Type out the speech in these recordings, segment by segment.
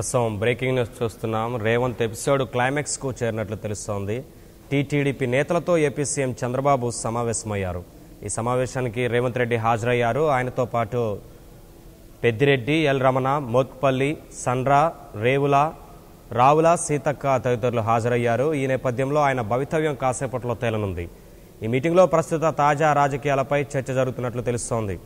ప్రస్తుతం breaking news చూస్తున్నాం. Revanth episode క్లైమాక్స్కు చేరినట్లు తెలుస్తోంది. టీటీడీపీ నేతలతో ఏపీ సీఎం చంద్రబాబు సమావేశమయ్యారు. ఈ సమావేశానికి రేవంత్ రెడ్డి హాజరయ్యారు. ఆయనతో పాటు పెద్దిరెడ్డి, ఎల్ రమణ, మోత్పల్లి, సన్రా, రేవుల, రావుల, సీతక్క తదితరులు హాజరయ్యారు. ఈ నేపథ్యంలో ఆయన భవితవ్యం కాసేపట్లో తేలనుంది. ఈ మీటింగ్లో ప్రస్తుత తాజా రాజకీయాలపై చర్చ జరుగుతున్నట్లు తెలుస్తోంది.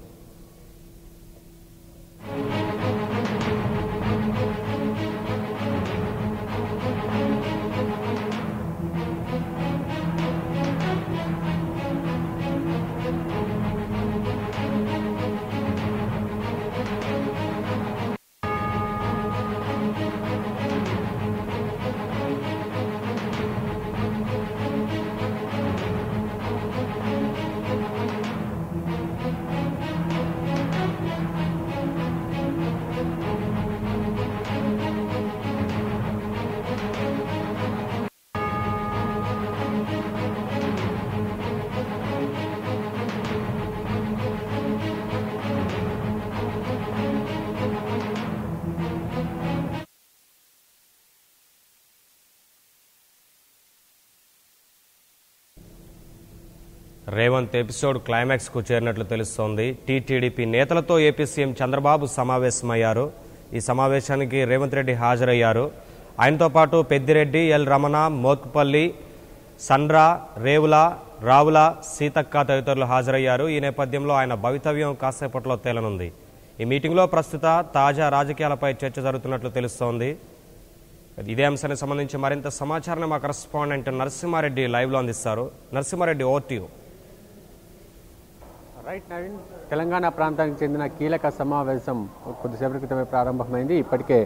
రేవంత్ ఎపిసోడ్ క్లైమాక్స్కు చేరినట్లు తెలుస్తోంది. టీటీడీపీ నేతలతో ఏపీ సీఎం చంద్రబాబు సమావేశమయ్యారు. ఈ సమావేశానికి రేవంత్ రెడ్డి హాజరయ్యారు. ఆయనతో పాటు పెద్దిరెడ్డి, ఎల్ రమణ, మోత్పల్లి, సన్రా, రేవుల, రావుల, సీతక్క తదితరులు హాజరయ్యారు. ఈ నేపథ్యంలో ఆయన భవితవ్యం కాసేపట్లో తేలనుంది. ఈ మీటింగ్లో ప్రస్తుత తాజా రాజకీయాలపై చర్చ జరుగుతున్నట్లు తెలుస్తోంది. ఇదే అంశానికి సంబంధించి మరింత సమాచారాన్ని మా కరెస్పాండెంట్ నరసింహారెడ్డి లైవ్లో అందిస్తారు. Narasimhareddy, over to you. Right Naveen, Telangana ప్రాంతానికి చెందిన కీలక సమావేశం కొద్దిసేపటి క్రితమే ప్రారంభమైంది. ఇప్పటికే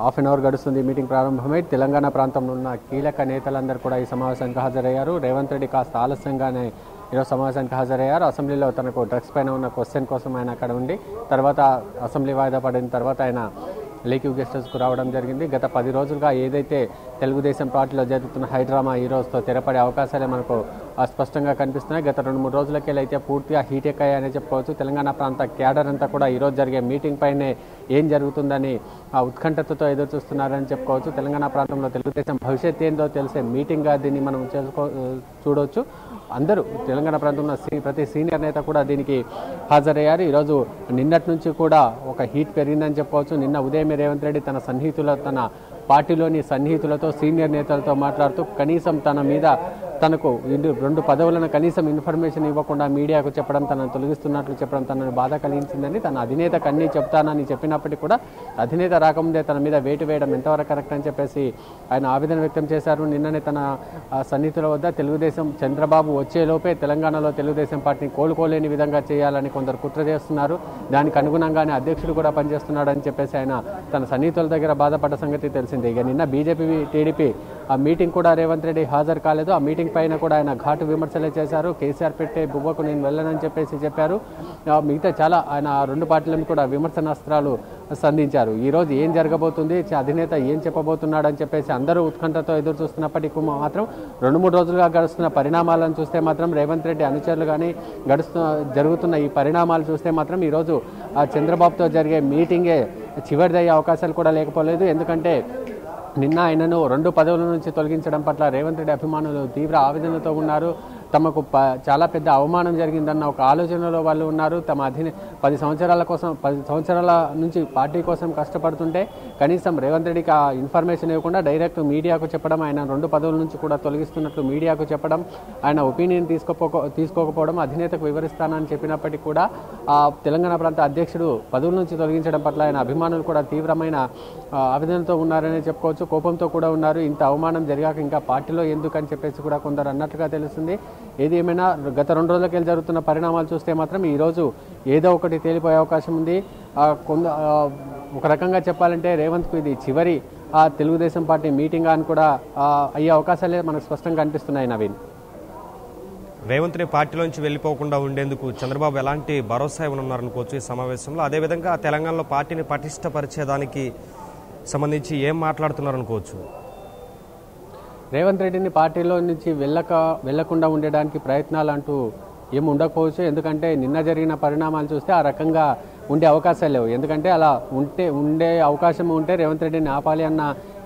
హాఫ్ అన్ అవర్ గడుస్తుంది మీటింగ్ ప్రారంభమై. తెలంగాణ ప్రాంతంలో ఉన్న కీలక నేతలందరూ కూడా ఈ సమావేశానికి హాజరయ్యారు. రేవంత్ రెడ్డి కాస్త ఆలస్యంగానే ఈరోజు సమావేశానికి హాజరయ్యారు. అసెంబ్లీలో తనకు డ్రగ్స్ పైన ఉన్న క్వశ్చన్ కోసం ఆయన అక్కడ ఉండి, తర్వాత అసెంబ్లీ వాయిదా పడిన తర్వాత ఆయన లేక్యూ గెస్ట్ హౌస్కు రావడం జరిగింది. గత 10 రోజులుగా ఏదైతే తెలుగుదేశం పార్టీలో జరుగుతున్న హైడ్రామా ఈ రోజుతో తెరపడే అవకాశాలే మనకు స్పష్టంగా కనిపిస్తున్నాయి. గత 2-3 రోజులకే అయితే పూర్తిగా హీటెక్ అయ్యాయనే చెప్పుకోవచ్చు. తెలంగాణ ప్రాంత క్యాడర్ అంతా కూడా ఈరోజు జరిగే మీటింగ్ పైనే ఏం జరుగుతుందని ఉత్కంఠతతో ఎదురు చూస్తున్నారని చెప్పుకోవచ్చు. తెలంగాణ ప్రాంతంలో తెలుగుదేశం భవిష్యత్ ఏందో తెలిసే మీటింగ్గా దీన్ని మనం చూడవచ్చు. అందరూ తెలంగాణ ప్రాంతంలో ప్రతి సీనియర్ నేత కూడా దీనికి హాజరయ్యారు. ఈరోజు నిన్నటి నుంచి కూడా ఒక హీట్ పెరిగిందని చెప్పుకోవచ్చు. నిన్న ఉదయమే రేవంత్ రెడ్డి తన పార్టీలోని సన్నిహితులతో, సీనియర్ నేతలతో మాట్లాడుతూ కనీసం తన మీద తనకు 2 పదవులను కనీసం ఇన్ఫర్మేషన్ ఇవ్వకుండా మీడియాకు చెప్పడం, తనను తొలగిస్తున్నట్లు చెప్పడం తనను బాధ కలిగించిందని, తన అధినేతకు అన్నీ చెప్తానని చెప్పినప్పటికీ కూడా అధినేత రాకముందే తన మీద వేటు వేయడం ఎంతవరకు కరెక్ట్ అని చెప్పేసి ఆయన ఆవేదన వ్యక్తం చేశారు. నిన్ననే తన సన్నిహితుల వద్ద తెలుగుదేశం చంద్రబాబు వచ్చేలోపే తెలంగాణలో తెలుగుదేశం పార్టీని కోలుకోలేని విధంగా చేయాలని కొందరు కుట్ర చేస్తున్నారు, దానికి అనుగుణంగానే అధ్యక్షుడు కూడా పనిచేస్తున్నాడని చెప్పేసి ఆయన తన సన్నిహితుల దగ్గర బాధపడ్డ సంగతి తెలిసిందే. ఇక నిన్న బీజేపీ టీడీపీ ఆ మీటింగ్ కూడా రేవంత్ రెడ్డి హాజరు కాలేదు. ఆ మీటింగ్ పైన కూడా ఆయన ఘాటు విమర్శలే చేశారు. కేసీఆర్ పెట్టే బువ్వకు నేను వెళ్ళనని చెప్పేసి చెప్పారు. మిగతా చాలా ఆయన 2 పార్టీలను కూడా విమర్శనాస్త్రాలు సంధించారు. ఈరోజు ఏం జరగబోతుంది, అధినేత ఏం చెప్పబోతున్నాడు అని చెప్పేసి అందరూ ఉత్కంఠతో ఎదురు చూస్తున్నప్పటికీ మాత్రం 2-3 రోజులుగా గడుస్తున్న పరిణామాలను చూస్తే మాత్రం రేవంత్ రెడ్డి అనుచరులు కానీ జరుగుతున్న ఈ పరిణామాలు చూస్తే మాత్రం ఈరోజు ఆ చంద్రబాబుతో జరిగే మీటింగే చివరిదయ్యే అవకాశాలు కూడా లేకపోలేదు. ఎందుకంటే నిన్న ఆయనను 2 పదవుల నుంచి తొలగించడం పట్ల రేవంత్ రెడ్డి అభిమానులు తీవ్ర ఆవేదనతో ఉన్నారు. తమకు చాలా పెద్ద అవమానం జరిగిందన్న ఒక ఆలోచనలో వాళ్ళు ఉన్నారు. తమ 10 సంవత్సరాల నుంచి పార్టీ కోసం కష్టపడుతుంటే కనీసం రేవంత్ రెడ్డికి ఆ ఇన్ఫర్మేషన్ ఇవ్వకుండా డైరెక్ట్ మీడియాకు చెప్పడం, ఆయన 2 పదవుల నుంచి కూడా తొలగిస్తున్నట్లు మీడియాకు చెప్పడం, ఆయన ఒపీనియన్ తీసుకోకపోవడం, అధినేతకు వివరిస్తానని చెప్పినప్పటికీ కూడా ఆ తెలంగాణ ప్రాంత అధ్యక్షుడు పదవుల నుంచి తొలగించడం పట్ల ఆయన అభిమానులు కూడా తీవ్రమైన ఆవేదనతో ఉన్నారనే చెప్పుకోవచ్చు. కోపంతో కూడా ఉన్నారు. ఇంత అవమానం జరిగాక ఇంకా పార్టీలో ఎందుకని చెప్పేసి కూడా కొందరు అన్నట్లుగా తెలుస్తుంది. ఏది ఏమైనా గత 2 రోజులకి వెళ్ళి జరుగుతున్న పరిణామాలు చూస్తే మాత్రం ఈరోజు ఏదో ఒకటి తేలిపోయే అవకాశం ఉంది. ఒక రకంగా చెప్పాలంటే రేవంత్కు ఇది చివరి తెలుగుదేశం పార్టీ మీటింగ్ అని కూడా అయ్యే అవకాశాలే మనకు స్పష్టంగా కనిపిస్తున్నాయి నవీన్. రేవంత్ని పార్టీలోంచి వెళ్ళిపోకుండా ఉండేందుకు చంద్రబాబు ఎలాంటి భరోసా ఇవ్వనున్నారనుకోవచ్చు ఈ సమావేశంలో. అదేవిధంగా తెలంగాణలో పార్టీని పటిష్టపరిచేదానికి సంబంధించి ఏం మాట్లాడుతున్నారనుకోవచ్చు. రేవంత్ రెడ్డిని పార్టీలో నుంచి వెళ్లకుండా ఉండడానికి ప్రయత్నాలు అంటూ ఏమి ఉండకపోవచ్చు. ఎందుకంటే నిన్న జరిగిన పరిణామాలు చూస్తే ఆ రకంగా ఉండే అవకాశాలు లేవు. ఎందుకంటే అలా ఉండే అవకాశం ఉంటే రేవంత్ రెడ్డిని ఆపాలి అన్న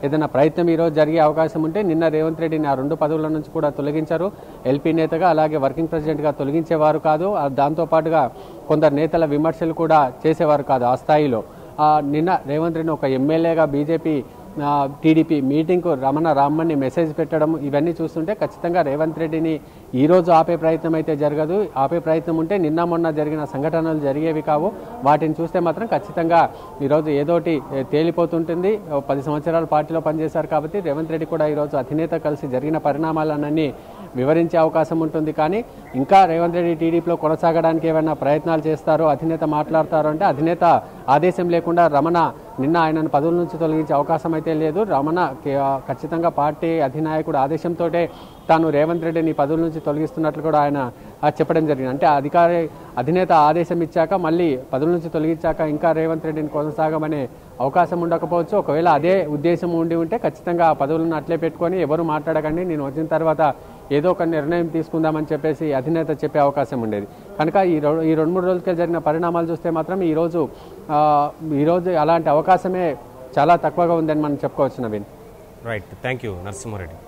ఏదైనా ప్రయత్నం ఈరోజు జరిగే అవకాశం ఉంటే నిన్న రేవంత్ రెడ్డిని ఆ రెండు పదవుల నుంచి కూడా తొలగించారు. ఎల్పీ నేతగా అలాగే వర్కింగ్ ప్రెసిడెంట్గా తొలగించేవారు కాదు, దాంతోపాటుగా కొందరు నేతల విమర్శలు కూడా చేసేవారు కాదు ఆ స్థాయిలో. నిన్న రేవంత్ రెడ్డిని ఒక ఎమ్మెల్యేగా బీజేపీ టీడీపీ మీటింగ్కు రమణ రామ్మని మెసేజ్ పెట్టడం ఇవన్నీ చూస్తుంటే ఖచ్చితంగా రేవంత్ రెడ్డిని ఈరోజు ఆపే ప్రయత్నం అయితే జరగదు. ఆపే ప్రయత్నం ఉంటే నిన్న మొన్న జరిగిన సంఘటనలు జరిగేవి కావు. వాటిని చూస్తే మాత్రం ఖచ్చితంగా ఈరోజు ఏదోటి తేలిపోతుంటుంది. 10 సంవత్సరాలు పార్టీలో పనిచేశారు కాబట్టి రేవంత్ రెడ్డి కూడా ఈరోజు అధినేత కలిసి జరిగిన పరిణామాలన్నీ వివరించే అవకాశం ఉంటుంది. కానీ ఇంకా రేవంత్ రెడ్డి టీడీపీలో కొనసాగడానికి ఏమైనా ప్రయత్నాలు చేస్తారో, అధినేత మాట్లాడతారో అంటే అధినేత ఆదేశం లేకుండా రమణ నిన్న ఆయనను పదవుల నుంచి తొలగించే అవకాశం అయితే లేదు. రమణ ఖచ్చితంగా పార్టీ అధినాయకుడు ఆదేశంతో తాను రేవంత్ రెడ్డిని పదవుల నుంచి తొలగిస్తున్నట్లు కూడా ఆయన చెప్పడం జరిగింది. అంటే అధినేత ఆదేశం ఇచ్చాక మళ్ళీ పదవుల నుంచి తొలగించాక ఇంకా రేవంత్ రెడ్డిని కొనసాగమనే అవకాశం ఉండకపోవచ్చు. ఒకవేళ అదే ఉద్దేశం ఉండి ఉంటే ఖచ్చితంగా ఆ పదవులను అట్లే పెట్టుకొని ఎవరు మాట్లాడకండి, నేను వచ్చిన తర్వాత ఏదో ఒక నిర్ణయం తీసుకుందామని చెప్పేసి అధినేత చెప్పే అవకాశం ఉండేది. కనుక ఈ 2-3 రోజులకే జరిగిన పరిణామాలు చూస్తే మాత్రం ఈరోజు అలాంటి అవకాశమే చాలా తక్కువగా ఉందని మనం చెప్పుకోవచ్చు. Naveen, right. Thank you Narasimha Reddy.